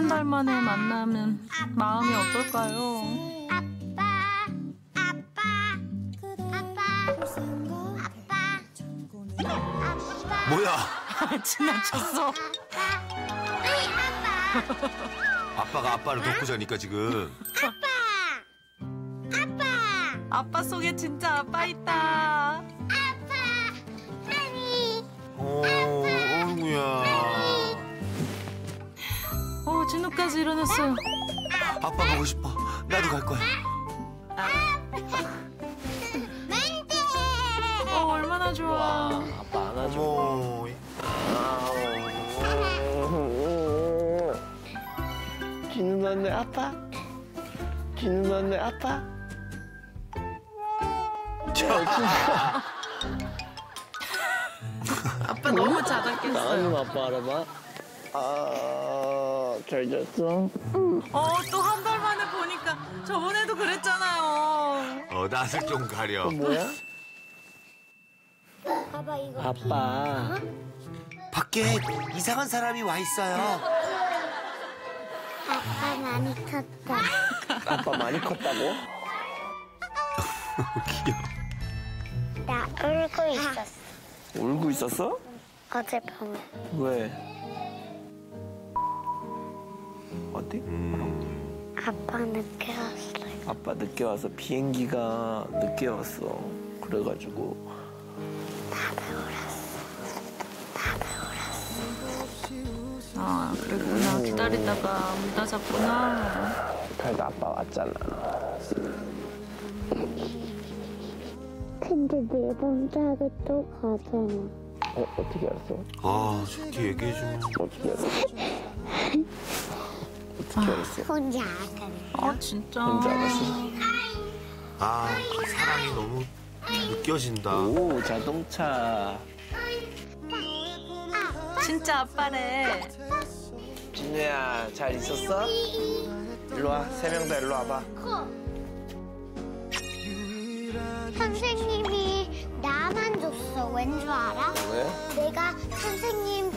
한 달 만에 만나면 마음이 어떨까요? 뭐야? 지나쳤어. 아빠가 아빠를 돕고 자니까 지금. 아빠 속에 진짜 아빠 있다. 진우까지 일어났어요. 아빠 가고 싶어. 나도 갈 거야. 멘트. 얼마나 좋아. 와, 아빠 안아줘. 진우 만날 아빠. 진우 만날 아빠. 아빠 너무 자작했어요. 아빠 알아봐. 잘 잤어? 응. 또 한 달 만에 보니까 저번에도 그랬잖아요. 낯을 좀 가려. 또 뭐야? 아빠 이거. 아빠. 밖에 이상한 사람이 와 있어요. 아빠 많이 컸다. 아빠 많이 컸다고? 귀여워. 나 울고 있었어. 울고 있었어? 어젯밤에. 왜? 어때? 아빠 늦게 왔어요. 아빠 늦게 와서 비행기가 늦게 왔어. 그래가지고 나도 울었어. 아 그러구나. 기다리다가 못 왔었구나. 그래도 아빠 왔잖아. 근데 내 방자하게 또 가잖아. 어떻게 알았어? 아 솔직히 얘기해주면 어떻게 알았어? 혼자 알았어. 진짜. 혼자 알았어. 사랑이 너무 느껴진다. 오, 자동차. 진짜 아빠래. 진우야, 잘 있었어? 일로 와, 세 명 다 일로 와봐. 선생님이 나만 줬어, 왠 줄 알아? 왜? 내가 선생님.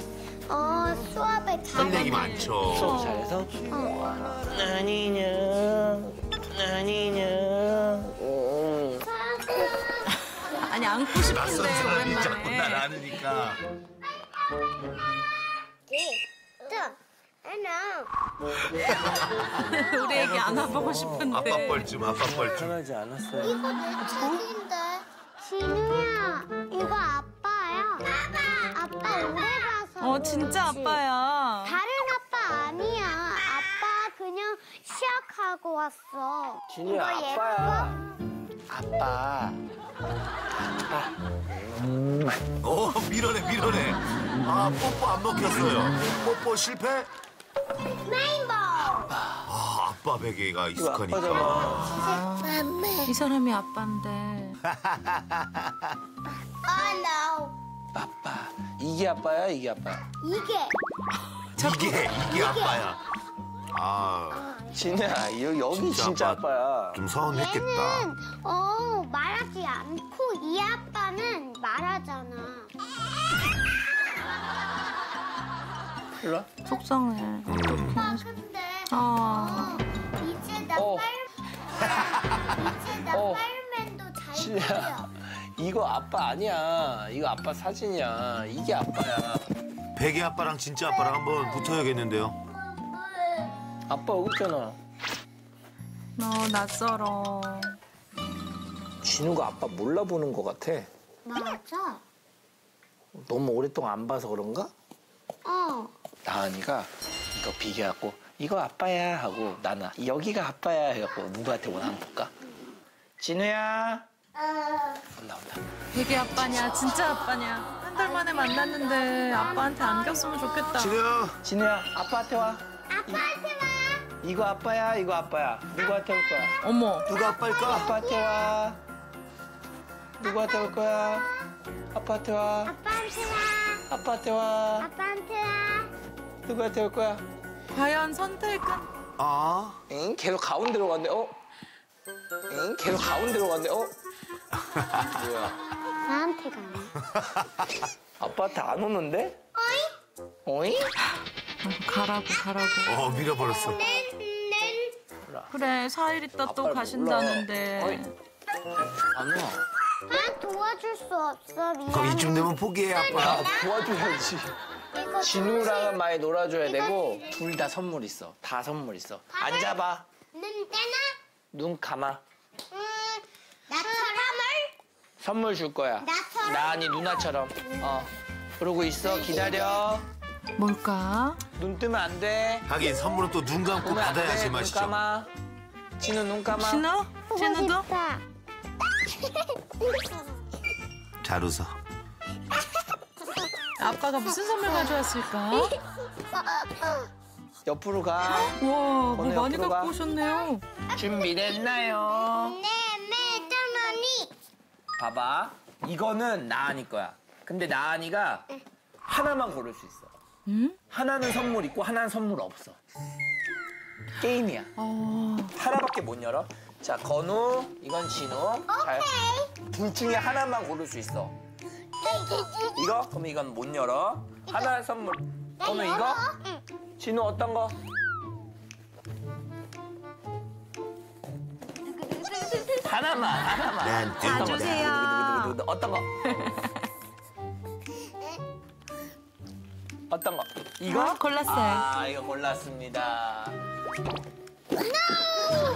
수업에 잘. 썸네기 많죠. 수업 잘해서? 아니냐. 아니 안고 싶은데. 낯선 사람이 자꾸 날 안으니까. 우리 애기 안아보고 싶은데. 아빠 뻘쭘. 편하지 않았어요. 이거 내 책인데. 진우야, 이거 아빠야. 아빠 오래. 진짜 아빠야. 다른 아빠 아니야. 아빠 그냥 시작하고 왔어. 진우야, 아빠야. 예뻐? 아빠. 밀어내. 뽀뽀 안 먹혔어요. 뽀뽀 실패? 레인보우. 아빠 베개가 익숙하니까. 이 사람이 아빠인데. no. 아빠. 이게 아빠야? 이게 아빠야. 진우야, 여기 진짜 아빠야. 좀 서운했겠다. 얘는 말하지 않고 이 아빠는 말하잖아. 일로 속상해. 아빠 근데 이제 나 빨맨도 잘 뛰어. 이거 아빠 아니야. 이거 아빠 사진이야. 이게 아빠야. 베개 아빠랑 진짜 아빠랑 한번 붙어야겠는데요. 아빠 울잖아. 너 낯설어. 진우가 아빠 몰라보는 것 같아. 맞아. 너무 오랫동안 안 봐서 그런가? 나은이가 이거 비교하고 이거 아빠야 하고 나나 여기가 아빠야 해갖고 누구한테 오나 한번 볼까? 진우야. 온다. 되게 아빠냐, 진짜 아빠냐. 한 달 만에 만났는데 아빠한테 안겼으면 좋겠다. 진우야, 아빠한테 와. 이거 아빠야, 이거 아빠야. 누구한테 올 거야? 어머. 누가 아빠일까? 아빠한테 와. 누구한테 올 거야? 아빠한테 와. 아빠한테 와. 아빠한테 와. 누구한테 올 거야? 과연 선택은? 계속 가운데로 갔네. 계속 가운데로 갔네. 뭐야? 나한테 가네. 아빠한테 안 오는데? 어이? 가라고. 밀어버렸어. 그래, 4일 있다 또 가신다는데. 아니야. 난 도와줄 수 없어, 미안. 그럼 이쯤 되면 포기해, 아빠. 도와줘야지. 진우랑은 많이 놀아줘야 되고, 둘 다 선물 있어. 다 선물 있어. 앉아봐. 눈 떼나? 눈 감아. 나처럼을? 선물 줄 거야. 나처럼? 나 아니, 누나처럼. 그러고 있어, 기다려. 뭘까? 눈 뜨면 안 돼. 하긴 선물은 또 눈 감고 받아야지 맛이죠. 눈 감아. 진우 눈 감아. 진우? 진우도? 잘 웃어. 아빠가 무슨 선물 가져왔을까? 옆으로 가. 와, 뭐 많이 갖고 가. 오셨네요. 준비됐나요? 네, 매점머니. 봐봐, 이거는 나은이 거야. 근데 나은이가 하나만 고를 수 있어. 하나는 선물 있고 하나는 선물 없어. 게임이야. 하나밖에 못 열어. 자, 건우, 이건 진우. 오케이. 둘 중에 하나만 고를 수 있어. 이거? 그럼 이건 못 열어. 하나 선물. 건우 이거? 응. 진우 어떤 거? 하나만. 다 주세요. 어떤 거? 어떤 거? 이거? 골랐어요. 아, 이거 골랐습니다. No!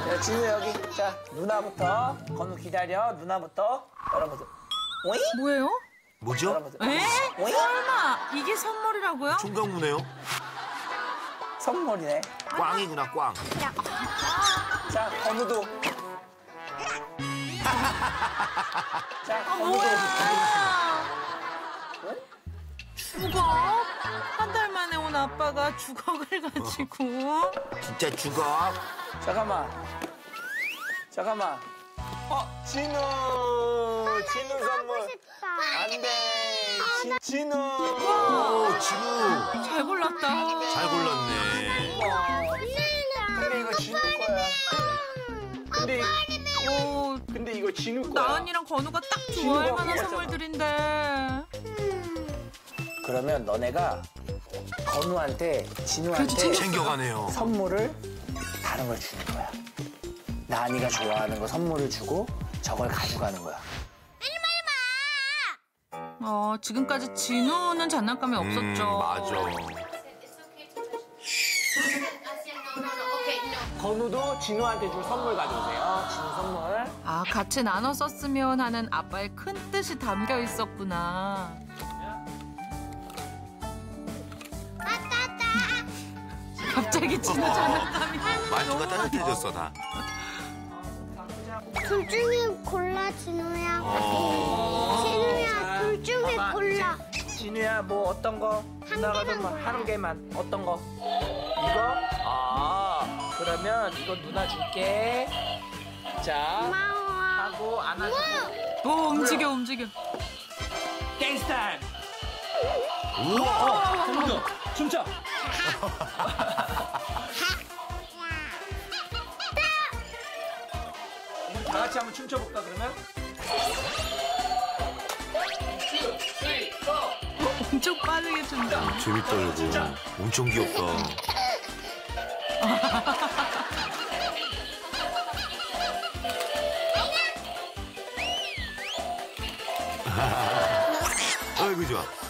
자, 진우 여기. 자, 누나부터. 건우 기다려. 누나부터. 열어보세요. 오잉? 뭐예요? 뭐죠? 에? 설마 이게 선물이라고요? 총각무네요. 선물이네. 꽝이구나, 꽝. 자, 건우도. 자, 건우도. 주걱? 한 달 만에 온 아빠가 주걱을 가지고. 진짜 주걱? 잠깐만. 진우 선물. 안 돼. 진우. 오, 진우. 잘 골랐다. 잘 골랐네. 근데 이거 진우 거야. 근데 이거 진우 거야. 나은이랑 건우가 딱 좋아할 만한 선물들인데. 그러면 너네가 건우한테, 진우한테 챙겨가네요. 선물을 다른 걸 주는 거야. 나은이가 좋아하는 거 선물을 주고 저걸 가져가는 거야. 빨리 봐! 지금까지 진우는 장난감이 없었죠. 맞아. 건우도 진우한테 줄 선물 가져오세요. 진우 선물. 아, 같이 나눠 썼으면 하는 아빠의 큰 뜻이 담겨 있었구나. 갑자기 진우 장난감이. 말투가 따뜻해졌어, 나. 둘 중에 골라, 진우야. 진우야, 둘 중에 골라. 진우야, 뭐 어떤 거? 한 개만. 어떤 거? 이거? 그러면 이거 누나 줄게. 자, 고마워. 하고 안아줘. 움직여. 댄스 타임. 춤춰. 다 같이 한번 춤춰볼까, 그러면? 1, 2, 3, 4. 엄청 빠르게 춘다. 재밌다, 저거. 엄청 귀엽다. 아이고, 좋아.